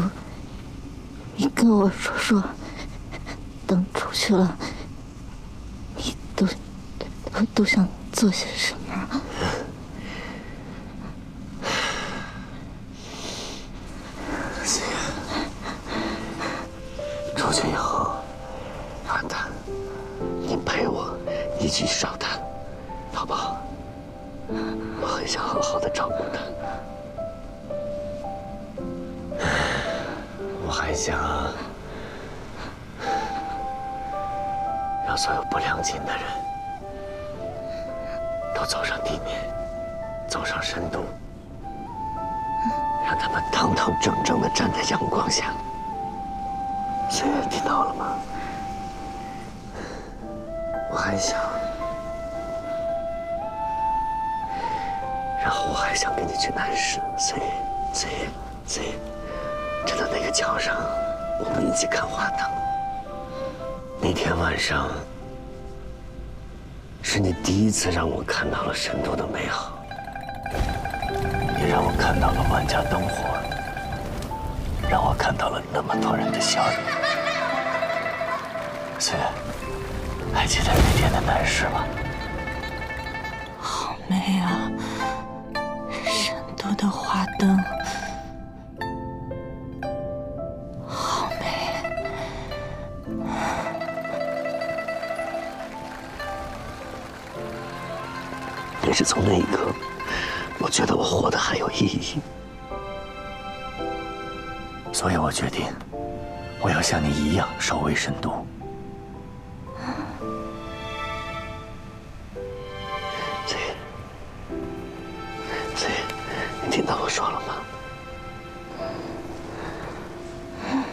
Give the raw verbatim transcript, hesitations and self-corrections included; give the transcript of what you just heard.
夫，你跟我说说，等出去了，你都都想做些什么？思妍，出去以后，谈谈，你陪我一起上谈，好不好？我很想好好的照顾她。 我还想让所有不良琴的人都走上地面，走上深度，让他们堂堂正正的站在阳光下。思妍听到了吗？我还想，然后我还想跟你去南市，思妍，思妍，思妍。 站到那个桥上，我们一起看花灯。那天晚上，是你第一次让我看到了神都的美好，也让我看到了万家灯火，让我看到了那么多人的笑容。虽然，还记得那天的南市吗？好美啊，神都的花灯。 是从那一刻，我觉得我活得还有意义，所以我决定，我要像你一样守卫神都。子怡，子怡，你听到我说了吗？